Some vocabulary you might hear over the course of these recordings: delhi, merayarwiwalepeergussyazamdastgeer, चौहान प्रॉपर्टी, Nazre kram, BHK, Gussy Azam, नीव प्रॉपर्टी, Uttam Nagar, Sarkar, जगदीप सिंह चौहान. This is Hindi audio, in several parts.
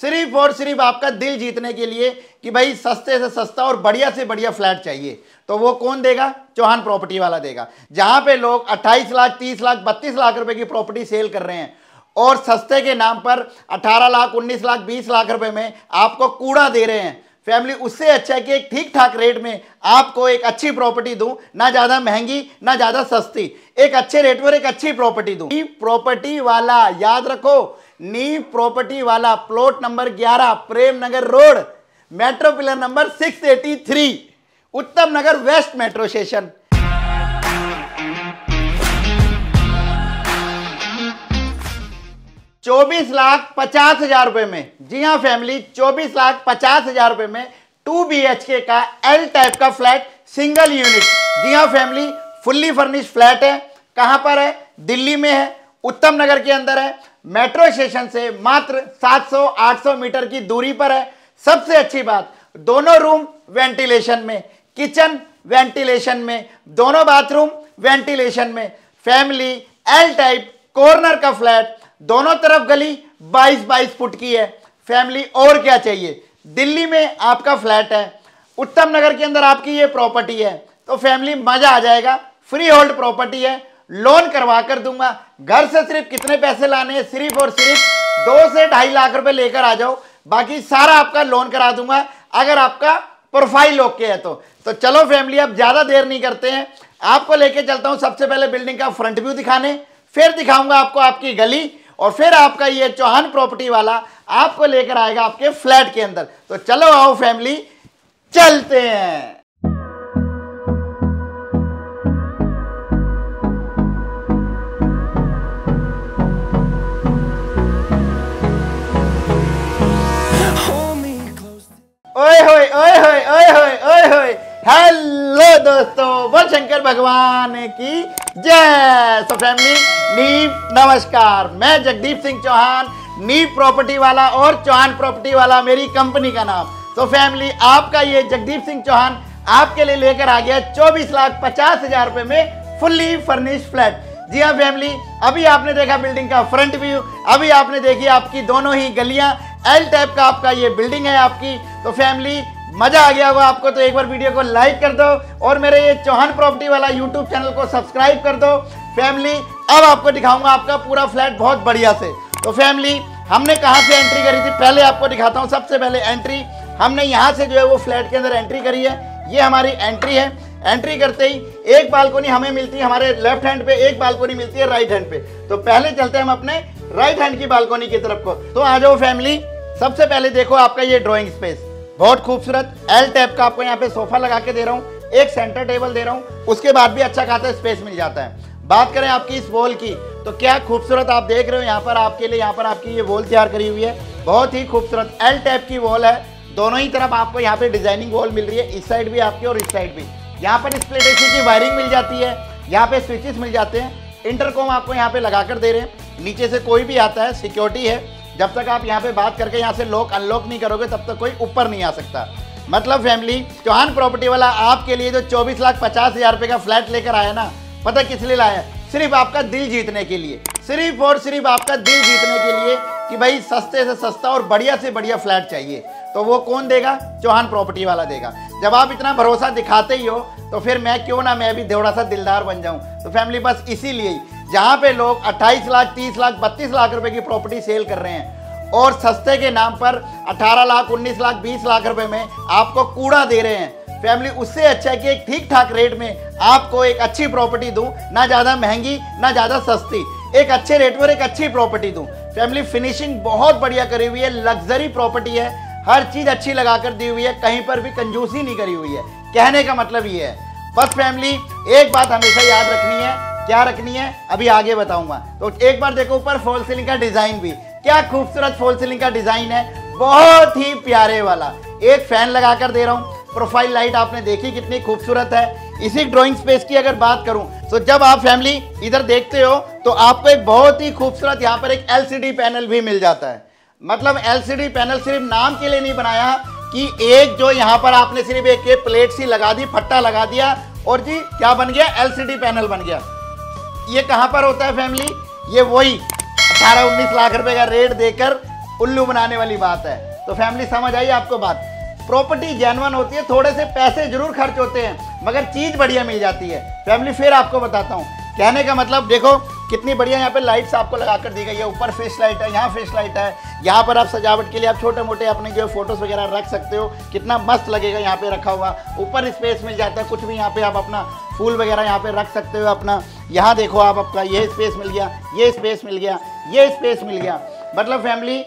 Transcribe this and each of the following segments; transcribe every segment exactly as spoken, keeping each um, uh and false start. सिर्फ और सिर्फ आपका दिल जीतने के लिए कि भाई सस्ते से सस्ता और बढ़िया से बढ़िया फ्लैट चाहिए, तो वो कौन देगा? चौहान प्रॉपर्टी वाला देगा। जहाँ पे लोग अट्ठाईस लाख, तीस लाख, बत्तीस लाख रुपए की प्रॉपर्टी सेल कर रहे हैं और सस्ते के नाम पर अठारह लाख, उन्नीस लाख, बीस लाख रुपए में आपको कूड़ा दे रहे हैं फैमिली, उससे अच्छा है कि एक ठीक ठाक रेट में आपको एक अच्छी प्रॉपर्टी दूं, ना ज़्यादा महंगी ना ज़्यादा सस्ती, एक अच्छे रेट पर एक अच्छी प्रॉपर्टी दूं। नीव प्रॉपर्टी वाला, याद रखो, नीव प्रॉपर्टी वाला, प्लॉट नंबर ग्यारह, Prem Nagar road, metro pillar number six eighty three, Uttam Nagar west metro station. चौबीस लाख पचास हजार रुपये में, जी हाँ फैमिली, चौबीस लाख पचास हजार रुपये में टू बी एच के का एल टाइप का फ्लैट, सिंगल यूनिट। जी हाँ फैमिली, फुल्ली फर्निश्ड फ्लैट है। कहाँ पर है? दिल्ली में है, उत्तम नगर के अंदर है, मेट्रो स्टेशन से मात्र सात सौ आठ सौ मीटर की दूरी पर है। सबसे अच्छी बात, दोनों रूम वेंटिलेशन में, किचन वेंटिलेशन में, दोनों बाथरूम वेंटिलेशन में। फैमिली एल टाइप कॉर्नर का फ्लैट, दोनों तरफ गली बाईस बाईस फुट की है। फैमिली और क्या चाहिए? दिल्ली में आपका फ्लैट है, उत्तम नगर के अंदर आपकी ये प्रॉपर्टी है, तो फैमिली मज़ा आ जाएगा। फ्री होल्ड प्रॉपर्टी है, लोन करवा कर दूंगा। घर से सिर्फ कितने पैसे लाने हैं? सिर्फ और सिर्फ दो से ढाई लाख रुपए लेकर आ जाओ, बाकी सारा आपका लोन करा दूंगा अगर आपका प्रोफाइल ओके है तो। तो चलो फैमिली, अब ज़्यादा देर नहीं करते हैं, आपको लेके चलता हूँ सबसे पहले बिल्डिंग का फ्रंट व्यू दिखाने, फिर दिखाऊंगा आपको आपकी गली, और फिर आपका ये चौहान प्रॉपर्टी वाला आपको लेकर आएगा आपके फ्लैट के अंदर। तो चलो आओ फैमिली, चलते हैं। ओए होए ओए होए ओए होए ओए होए, हेलो दोस्तों, बोल शंकर भगवान की जय। सो फैमिली, नीव नमस्कार, मैं जगदीप सिंह चौहान, नीव प्रॉपर्टी वाला और चौहान प्रॉपर्टी वाला मेरी कंपनी का नाम। तो फैमिली, आपका ये जगदीप सिंह चौहान आपके लिए लेकर आ गया चौबीस लाख पचास हजार रुपये में फुल्ली फर्निश्ड फ्लैट। जी हाँ फैमिली, अभी आपने देखा बिल्डिंग का फ्रंट व्यू, अभी आपने देखी आपकी दोनों ही गलियाँ, एल टाइप का आपका ये बिल्डिंग है आपकी। तो फैमिली मज़ा आ गया होगा आपको, तो एक बार वीडियो को लाइक कर दो और मेरे ये चौहान प्रॉपर्टी वाला यूट्यूब चैनल को सब्सक्राइब कर दो। फैमिली अब आपको दिखाऊंगा आपका पूरा फ्लैट बहुत बढ़िया से। तो फैमिली, हमने कहाँ से एंट्री करी थी पहले आपको दिखाता हूँ। सबसे पहले एंट्री हमने यहाँ से जो है वो फ्लैट के अंदर एंट्री करी है, ये हमारी एंट्री है। एंट्री करते ही एक बालकोनी हमें मिलती है हमारे लेफ्ट हैंड पे, एक बालकोनी मिलती है राइट हैंड पे। तो पहले चलते हैं हम अपने राइट हैंड की बालकोनी की तरफ को। तो आ जाओ फैमिली, सबसे पहले देखो आपका ये ड्राइंग स्पेस, बहुत खूबसूरत एल टाइप का आपको यहाँ पे सोफा लगा के दे रहा हूँ, एक सेंटर टेबल दे रहा हूँ, उसके बाद भी अच्छा खासा स्पेस मिल जाता है। बात करें आपकी इस वॉल की, तो क्या खूबसूरत आप देख रहे हो यहाँ पर, आपके लिए यहाँ पर आपकी ये वॉल तैयार करी हुई है, बहुत ही खूबसूरत एल टाइप की वॉल है। दोनों ही तरफ आपको यहाँ पे डिजाइनिंग वॉल मिल रही है, इस साइड भी आपकी और इस साइड भी। यहाँ पर डिस्प्ले एसी की वायरिंग मिल जाती है, यहाँ पे स्विचेस मिल जाते हैं, इंटरकॉम आपको यहाँ पे लगा कर दे रहे हैं, नीचे से कोई भी आता है, सिक्योरिटी है, जब तक आप यहाँ पे बात करके यहाँ से लॉक अनलॉक नहीं करोगे तब तक कोई ऊपर नहीं आ सकता। मतलब फैमिली, चौहान प्रॉपर्टी वाला आपके लिए जो चौबीस लाख पचास हजार रुपये का फ्लैट लेकर आया ना, पता किस लिए लाया? सिर्फ आपका दिल जीतने के लिए, सिर्फ और सिर्फ आपका दिल जीतने के लिए कि भाई सस्ते से सस्ता और बढ़िया से बढ़िया फ्लैट चाहिए, तो वो कौन देगा? चौहान प्रॉपर्टी वाला देगा। जब आप इतना भरोसा दिखाते ही हो तो फिर मैं क्यों ना मैं भी थोड़ा सा दिलदार बन जाऊं। तो फैमिली बस इसीलिए जहां पे लोग अट्ठाईस लाख, तीस लाख, बत्तीस लाख रुपए की प्रॉपर्टी सेल कर रहे हैं और सस्ते के नाम पर अठारह लाख, उन्नीस लाख, बीस लाख रुपए में आपको कूड़ा दे रहे हैं फैमिली, उससे अच्छा है कि एक ठीक ठाक रेट में आपको एक अच्छी प्रॉपर्टी दूं, ना ज़्यादा महंगी ना ज़्यादा सस्ती, एक अच्छे रेट पर एक अच्छी प्रॉपर्टी दूं। फैमिली फिनिशिंग बहुत बढ़िया करी हुई है, लग्जरी प्रॉपर्टी है, हर चीज़ अच्छी लगा कर दी हुई है, कहीं पर भी कंजूसी नहीं करी हुई है। कहने का मतलब ये है, बस फैमिली एक बात हमेशा याद रखनी है, क्या रखनी है अभी आगे बताऊंगा। तो एक बार देखो ऊपर फॉल सीलिंग का डिज़ाइन भी, क्या खूबसूरत फॉल सीलिंग का डिज़ाइन है, बहुत ही प्यारे वाला। एक फ़ैन लगा कर दे रहा हूँ, प्रोफाइल लाइट आपने देखी कितनी खूबसूरत है। इसी ड्राइंग स्पेस की अगर बात करूँ तो जब आप फैमिली इधर देखते हो तो आपको एक बहुत ही खूबसूरत यहाँ पर एक एल सी डी पैनल भी मिल जाता है। मतलब एलसीडी पैनल सिर्फ नाम के लिए नहीं बनाया कि एक जो यहाँ पर आपने सिर्फ एक, एक प्लेट सी लगा दी, फट्टा लगा दिया और जी क्या बन गया? एलसीडी पैनल बन गया। ये कहाँ पर होता है फैमिली? ये वही अठारह उन्नीस लाख रुपए का रेट देकर उल्लू बनाने वाली बात है। तो फैमिली समझ आई आपको बात, प्रॉपर्टी जेनवन होती है, थोड़े से पैसे जरूर खर्च होते हैं मगर चीज़ बढ़िया मिल जाती है। फैमिली फिर आपको बताता हूँ, कहने का मतलब देखो कितनी बढ़िया यहाँ पे लाइट्स आपको लगा कर दी गई है, ऊपर फिश लाइट है, यहाँ फिश लाइट है, यहाँ पर आप सजावट के लिए आप छोटे मोटे अपने जो है फोटोज़ वगैरह रख सकते हो, कितना मस्त लगेगा यहाँ पे रखा हुआ। ऊपर स्पेस मिल जाता है, कुछ भी यहाँ पे आप अपना फूल वगैरह यहाँ पे रख सकते हो अपना। यहाँ देखो आप, आपका ये स्पेस मिल गया, ये स्पेस मिल गया, ये स्पेस मिल गया, मतलब फैमिली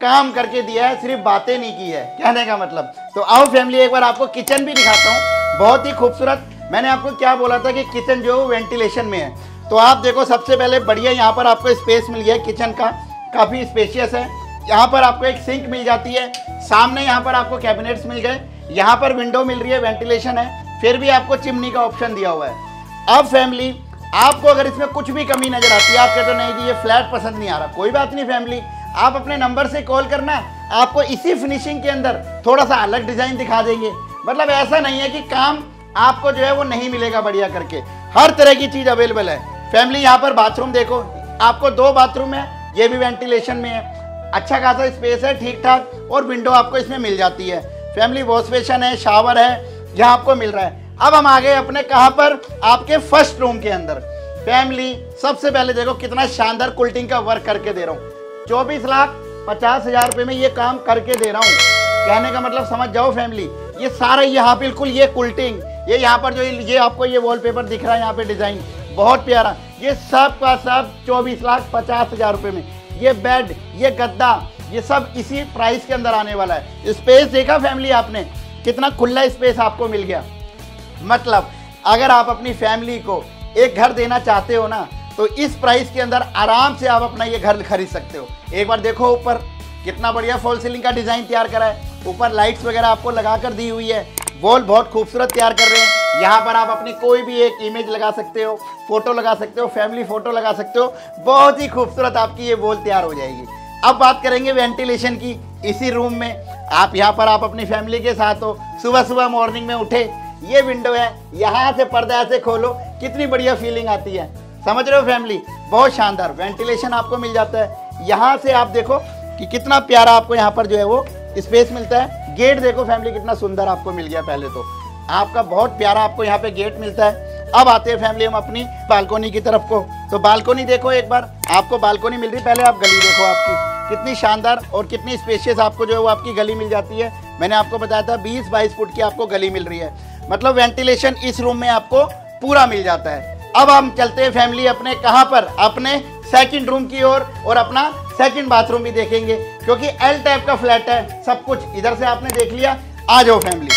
काम करके दिया है, सिर्फ बातें नहीं की है, कहने का मतलब। तो आओ फैमिली एक बार आपको किचन भी दिखाता हूँ, बहुत ही खूबसूरत। मैंने आपको क्या बोला था कि किचन जो वेंटिलेशन में है, तो आप देखो सबसे पहले बढ़िया यहाँ पर आपको स्पेस मिल गया है, किचन का काफ़ी स्पेशियस है। यहाँ पर आपको एक सिंक मिल जाती है, सामने यहाँ पर आपको कैबिनेट्स मिल गए, यहाँ पर विंडो मिल रही है, वेंटिलेशन है, फिर भी आपको चिमनी का ऑप्शन दिया हुआ है। अब फैमिली आपको अगर इसमें कुछ भी कमी नज़र आती है, आप कहते हो नहीं जी ये फ्लैट पसंद नहीं आ रहा, कोई बात नहीं फैमिली, आप अपने नंबर से कॉल करना, आपको इसी फिनिशिंग के अंदर थोड़ा सा अलग डिज़ाइन दिखा देंगे। मतलब ऐसा नहीं है कि काम आपको जो है वो नहीं मिलेगा, बढ़िया करके हर तरह की चीज़ अवेलेबल है। फैमिली यहाँ पर बाथरूम देखो, आपको दो बाथरूम है, ये भी वेंटिलेशन में है, अच्छा खासा स्पेस है ठीक ठाक, और विंडो आपको इसमें मिल जाती है। फैमिली वॉश बेसिन है, शावर है, यहाँ आपको मिल रहा है। अब हम आ गए अपने कहाँ पर, आपके फर्स्ट रूम के अंदर। फैमिली सबसे पहले देखो कितना शानदार कुल्टिंग का वर्क करके दे रहा हूँ, चौबीस लाख पचास हजार रुपये में ये काम करके दे रहा हूँ। कहने का मतलब समझ जाओ फैमिली, ये सारा यहाँ बिल्कुल ये कुल्टिंग, ये यहाँ पर जो ये आपको ये वॉलपेपर दिख रहा है, यहाँ पे डिजाइन बहुत प्यारा, ये सब का सब चौबीस लाख पचास हजार रुपये में। ये बेड, ये गद्दा, ये सब इसी प्राइस के अंदर आने वाला है। स्पेस देखा फैमिली आपने, कितना खुला स्पेस आपको मिल गया। मतलब अगर आप अपनी फैमिली को एक घर देना चाहते हो ना, तो इस प्राइस के अंदर आराम से आप अपना ये घर खरीद सकते हो। एक बार देखो ऊपर कितना बढ़िया फॉल सीलिंग का डिज़ाइन तैयार करा है, ऊपर लाइट्स वगैरह आपको लगा कर दी हुई है, वॉल बहुत खूबसूरत तैयार कर रहे हैं। यहाँ पर आप अपनी कोई भी एक इमेज लगा सकते हो, फोटो लगा सकते हो, फैमिली फोटो लगा सकते हो, बहुत ही खूबसूरत आपकी ये वॉल तैयार हो जाएगी। अब बात करेंगे वेंटिलेशन की। इसी रूम में आप यहाँ पर आप अपनी फैमिली के साथ हो, सुबह सुबह मॉर्निंग में उठे, ये विंडो है, यहाँ से पर्दा ऐसे खोलो, कितनी बढ़िया फीलिंग आती है, समझ रहे हो फैमिली, बहुत शानदार वेंटिलेशन आपको मिल जाता है। यहाँ से आप देखो कि कितना प्यारा आपको यहाँ पर जो है वो स्पेस मिलता है। गेट देखो फैमिली कितना सुंदर आपको मिल गया, पहले तो आपका बहुत प्यारा आपको यहाँ पे गेट मिलता है। अब आते हैं फैमिली हम अपनी बालकोनी की तरफ को, तो बालकोनी देखो एक बार, आपको बालकोनी मिल रही, पहले आप गली देखो आपकी कितनी शानदार और कितनी स्पेशियस आपको जो है वो आपकी गली मिल जाती है। मैंने आपको बताया था बीस बाईस फुट की आपको गली मिल रही है, मतलब वेंटिलेशन इस रूम में आपको पूरा मिल जाता है। अब हम चलते हैं फैमिली अपने कहाँ पर, अपने सेकंड रूम की ओर, और, और अपना सेकंड बाथरूम भी देखेंगे, क्योंकि एल टाइप का फ्लैट है, सब कुछ इधर से आपने देख लिया। आ जाओ फैमिली,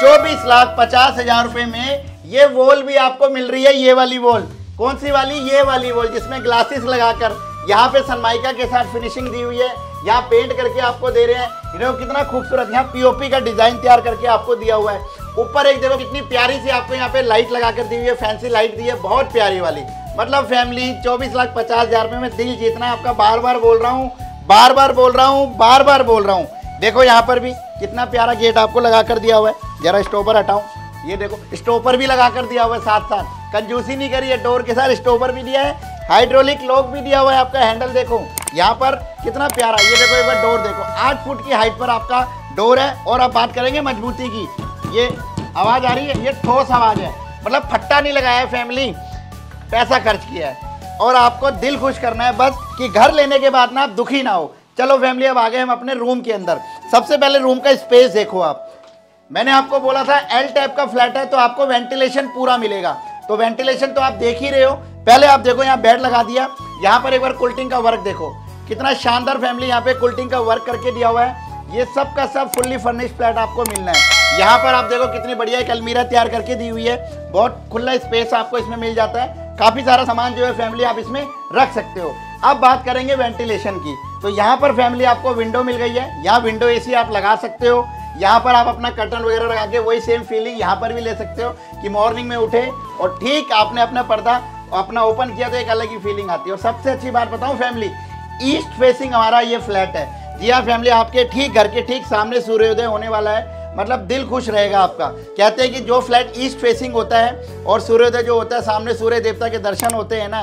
चौबीस लाख पचास हजार रुपये में ये वॉल भी आपको मिल रही है। ये वाली वॉल, कौन सी वाली, ये वाली वॉल जिसमें ग्लासेस लगाकर यहाँ पे सनमाइका के साथ फिनिशिंग दी हुई है, यहाँ पेंट करके आपको दे रहे हैं। देखो कितना खूबसूरत यहाँ पीओपी का डिजाइन तैयार करके आपको दिया हुआ है। ऊपर एक देखो कितनी प्यारी सी आपको यहाँ पे लाइट लगा कर दी हुई है, फैंसी लाइट दी है, बहुत प्यारी वाली। मतलब फैमिली चौबीस लाख पचास हजार रुपये में दिल जीतना है आपका, बार बार बोल रहा हूँ, बार बार बोल रहा हूँ, बार बार बोल रहा हूँ। देखो यहाँ पर भी कितना प्यारा गेट आपको लगा कर दिया हुआ है। जरा स्टॉपर हटाऊँ, ये देखो स्टॉपर भी लगा कर दिया हुआ है, साथ साथ कंजूसी नहीं करी है, डोर के साथ स्टॉपर भी दिया है, हाइड्रोलिक लॉक भी दिया हुआ है। आपका हैंडल देखो यहाँ पर कितना प्यारा, ये देखो एक बार डोर देखो, आठ फुट की हाइट पर आपका डोर है। और अब बात करेंगे मजबूती की, ये आवाज़ आ रही है, ये ठोस आवाज़ है, मतलब फट्टा नहीं लगाया है फैमिली, पैसा खर्च किया है। और आपको दिल खुश करना है बस, कि घर लेने के बाद ना आप दुखी ना हो। चलो फैमिली अब आ गए हम अपने रूम के अंदर। सबसे पहले रूम का स्पेस देखो आप, मैंने आपको बोला था एल टाइप का फ्लैट है तो आपको वेंटिलेशन पूरा मिलेगा, तो वेंटिलेशन तो आप देख ही रहे हो। पहले आप देखो यहाँ बेड लगा दिया, यहाँ पर एक बार कुल्टिंग का वर्क देखो, कितना शानदार फैमिली यहाँ पे कुल्टिंग का वर्क करके दिया हुआ है। ये सब का सब फुल्ली फर्निश्ड फ्लैट आपको मिलना है। यहाँ पर आप देखो कितनी बढ़िया एक अलमीरा तैयार करके दी हुई है, बहुत खुला स्पेस आपको इसमें मिल जाता है, काफ़ी सारा सामान जो है फैमिली आप इसमें रख सकते हो। अब बात करेंगे वेंटिलेशन की, तो यहाँ पर फैमिली आपको विंडो मिल गई है, यहाँ विंडो ए सी आप लगा सकते हो, यहाँ पर आप अपना कर्टन वगैरह लगा के वही सेम फीलिंग यहाँ पर भी ले सकते हो कि मॉर्निंग में उठे और ठीक आपने अपना पर्दा अपना ओपन किया तो एक अलग ही फीलिंग आती है। और सबसे अच्छी बात बताऊँ फैमिली, ईस्ट फेसिंग हमारा ये फ्लैट है। जी हाँ फैमिली, आपके ठीक घर के ठीक सामने सूर्योदय होने वाला है, मतलब दिल खुश रहेगा आपका। कहते हैं कि जो फ्लैट ईस्ट फेसिंग होता है और सूर्योदय जो होता है, सामने सूर्य देवता के दर्शन होते हैं ना,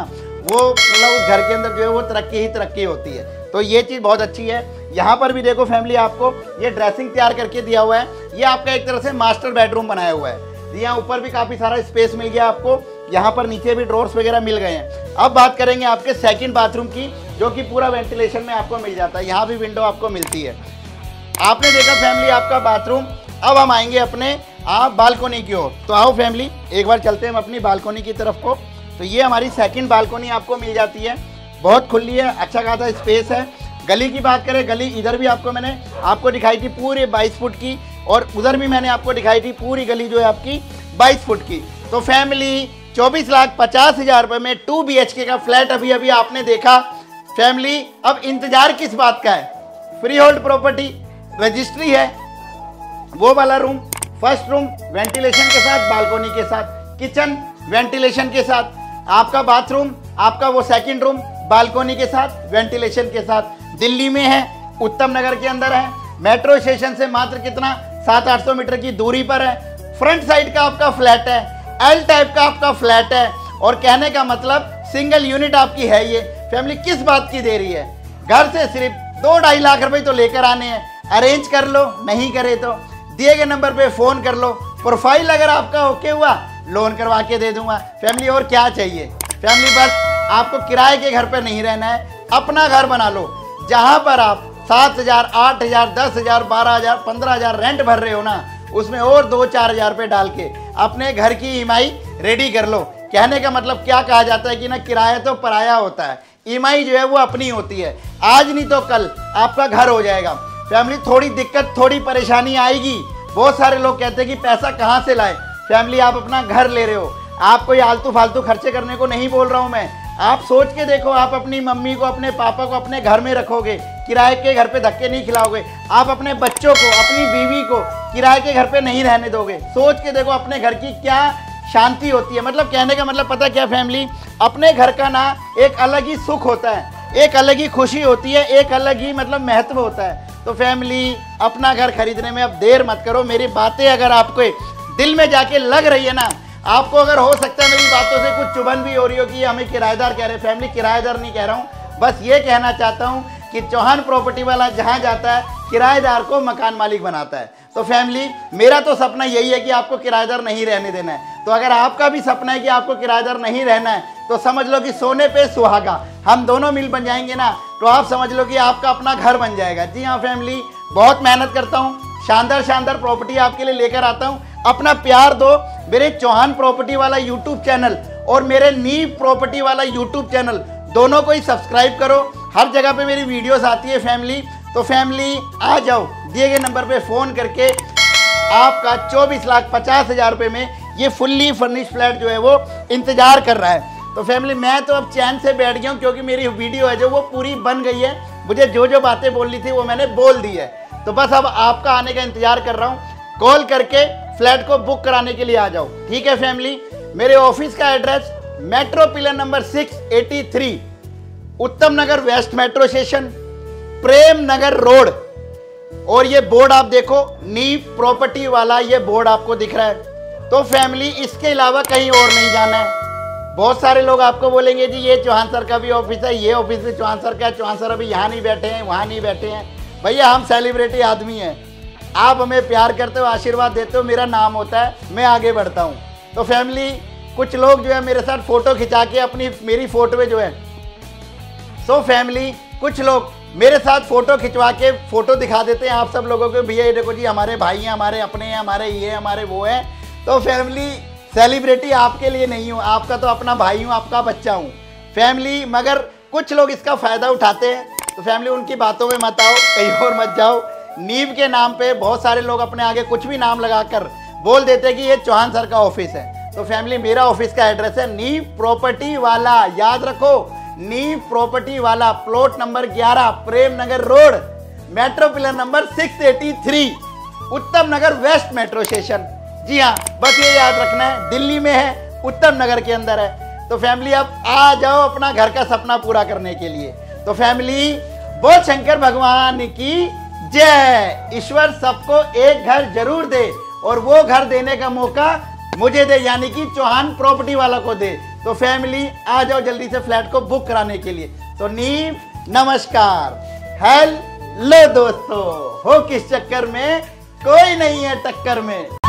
वो मतलब उस घर के अंदर जो है वो तरक्की ही तरक्की होती है। तो ये चीज़ बहुत अच्छी है। यहाँ पर भी देखो फैमिली, आपको ये ड्रेसिंग तैयार करके दिया हुआ है, ये आपका एक तरह से मास्टर बेडरूम बनाया हुआ है। यहाँ ऊपर भी काफ़ी सारा स्पेस मिल गया आपको, यहाँ पर नीचे भी ड्रॉर्स वगैरह मिल गए हैं। अब बात करेंगे आपके सेकंड बाथरूम की, जो कि पूरा वेंटिलेशन में आपको मिल जाता है, यहाँ भी विंडो आपको मिलती है। आपने देखा फैमिली आपका बाथरूम, अब हम आएंगे अपने आप बालकोनी की ओर। तो आओ फैमिली एक बार चलते हैं हम अपनी बालकोनी की तरफ को। तो ये हमारी सेकंड बालकोनी आपको मिल जाती है, बहुत खुली है, अच्छा खासा स्पेस है। गली की बात करें, गली इधर भी आपको मैंने आपको दिखाई थी पूरे बाईस फुट की, और उधर भी मैंने आपको दिखाई थी पूरी गली जो है आपकी बाईस फुट की। तो फैमिली चौबीस लाख पचास हज़ार रुपये में टू बी एच के का फ्लैट अभी अभी आपने देखा। फैमिली अब इंतज़ार किस बात का है, फ्री होल्ड प्रॉपर्टी, रजिस्ट्री है, वो वाला रूम, फर्स्ट रूम वेंटिलेशन के साथ, बालकोनी के साथ, किचन वेंटिलेशन के साथ, आपका बाथरूम, आपका वो सेकंड रूम बालकोनी के साथ वेंटिलेशन के साथ। दिल्ली में है, उत्तम नगर के अंदर है, मेट्रो स्टेशन से मात्र कितना सात आठ सौ मीटर की दूरी पर है। फ्रंट साइड का आपका फ्लैट है, एल टाइप का आपका फ्लैट है, और कहने का मतलब सिंगल यूनिट आपकी है। ये फैमिली किस बात की दे रही है, घर से सिर्फ दो ढाई लाख रुपए तो लेकर आने हैं। अरेंज कर लो, नहीं करे तो दिए गए नंबर पे फ़ोन कर लो, प्रोफाइल अगर आपका ओके हुआ लोन करवा के दे दूंगा। फैमिली और क्या चाहिए, फैमिली बस आपको किराए के घर पर नहीं रहना है, अपना घर बना लो, जहाँ पर आप सात हज़ार आठ हज़ार दस हज़ार बारह हज़ार पंद्रह हज़ार रेंट भर रहे हो ना, उसमें और दो चार हज़ार रुपये डाल के अपने घर की ई एम आई रेडी कर लो। कहने का मतलब क्या कहा जाता है कि ना किराया तो पराया होता है, ई एम आई जो है वो अपनी होती है। आज नहीं तो कल आपका घर हो जाएगा। फैमिली थोड़ी दिक्कत थोड़ी परेशानी आएगी, बहुत सारे लोग कहते हैं कि पैसा कहाँ से लाए। फैमिली आप अपना घर ले रहे हो, आपको ये आलतू फालतू खर्चे करने को नहीं बोल रहा हूँ मैं। आप सोच के देखो, आप अपनी मम्मी को अपने पापा को अपने घर में रखोगे, किराए के घर पे धक्के नहीं खिलाओगे, आप अपने बच्चों को अपनी बीवी को किराए के घर पे नहीं रहने दोगे। सोच के देखो अपने घर की क्या शांति होती है। मतलब कहने का मतलब पता क्या फैमिली, अपने घर का ना एक अलग ही सुख होता है, एक अलग ही खुशी होती है, एक अलग ही मतलब महत्व होता है। तो फैमिली अपना घर खरीदने में अब देर मत करो। मेरी बातें अगर आपको दिल में जाके लग रही है ना, आपको अगर हो सकता है मेरी बातों से कुछ चुभन भी हो रही हो कि हमें किराएदार कह रहे हैं, फैमिली किराएदार नहीं कह रहा हूँ, बस ये कहना चाहता हूँ कि चौहान प्रॉपर्टी वाला जहाँ जाता है किराएदार को मकान मालिक बनाता है। तो फैमिली मेरा तो सपना यही है कि आपको किराएदार नहीं रहने देना है। तो अगर आपका भी सपना है कि आपको किराएदार नहीं रहना है, तो समझ लो कि सोने पे सुहागा हम दोनों मिल बन जाएंगे ना, तो आप समझ लो कि आपका अपना घर बन जाएगा। जी हाँ फैमिली, बहुत मेहनत करता हूँ, शानदार शानदार प्रॉपर्टी आपके लिए लेकर आता हूँ। अपना प्यार दो मेरे चौहान प्रॉपर्टी वाला यूट्यूब चैनल और मेरे नीव प्रॉपर्टी वाला यूट्यूब चैनल, दोनों को ही सब्सक्राइब करो। हर जगह पे मेरी वीडियोस आती है फैमिली। तो फैमिली आ जाओ, दिए गए नंबर पे फ़ोन करके आपका चौबीस लाख पचास हज़ार रुपये में ये फुल्ली फर्निश्ड फ्लैट जो है वो इंतज़ार कर रहा है। तो फैमिली मैं तो अब चैन से बैठ गया हूँ, क्योंकि मेरी वीडियो है जो वो पूरी बन गई है, मुझे जो जो बातें बोलनी थी वो मैंने बोल दी है। तो बस अब आपका आने का इंतज़ार कर रहा हूँ, कॉल करके फ्लैट को बुक कराने के लिए आ जाओ। ठीक है फैमिली, मेरे ऑफिस का address metro pillar number six eighty three, Uttam Nagar west metro station, Prem Nagar road. और ये बोर्ड आप देखो, नीव प्रॉपर्टी वाला ये बोर्ड आपको दिख रहा है। तो फैमिली इसके अलावा कहीं और नहीं जाना है। बहुत सारे लोग आपको बोलेंगे जी ये चौहान सर का भी ऑफिस है, ये ऑफिस भी चौहान सर का है, चौहान सर अभी यहाँ नहीं बैठे हैं, वहाँ नहीं बैठे हैं। भैया हम सेलिब्रिटी आदमी हैं, आप हमें प्यार करते हो, आशीर्वाद देते हो, मेरा नाम होता है, मैं आगे बढ़ता हूँ। तो फैमिली कुछ लोग जो है मेरे साथ फ़ोटो खिंचा के अपनी मेरी फ़ोटो जो है सो फैमिली कुछ लोग मेरे साथ फ़ोटो खिंचवा के फ़ोटो दिखा देते हैं आप सब लोगों को, भैया ये देखो जी हमारे भाई हैं, हमारे अपने हैं, हमारे ये हमारे वो हैं। तो फैमिली सेलिब्रिटी आपके लिए नहीं हूँ, आपका तो अपना भाई हूँ, आपका बच्चा हूँ फैमिली। मगर कुछ लोग इसका फ़ायदा उठाते हैं, तो फैमिली उनकी बातों में मत आओ, कहीं और मत जाओ। नीव के नाम पे बहुत सारे लोग अपने आगे कुछ भी नाम लगाकर बोल देते कि ये चौहान सर का ऑफिस है। तो फैमिली मेरा ऑफिस का एड्रेस है नीव प्रॉपर्टी वाला, याद रखो, नीव प्रॉपर्टी वाला, प्लॉट नंबर ग्यारह, Prem Nagar road, metro pillar number six eighty three, Uttam Nagar west metro station. जी हाँ, बस ये याद रखना है, दिल्ली में है, उत्तम नगर के अंदर है। तो फैमिली अब आ जाओ अपना घर का सपना पूरा करने के लिए। तो फैमिली बोल शंकर भगवान की जय। ईश्वर सबको एक घर जरूर दे, और वो घर देने का मौका मुझे दे, यानी कि चौहान प्रॉपर्टी वाला को दे। तो फैमिली आ जाओ जल्दी से फ्लैट को बुक कराने के लिए। तो नीव नमस्कार। हेलो दोस्तों, हो किस चक्कर में, कोई नहीं है टक्कर में।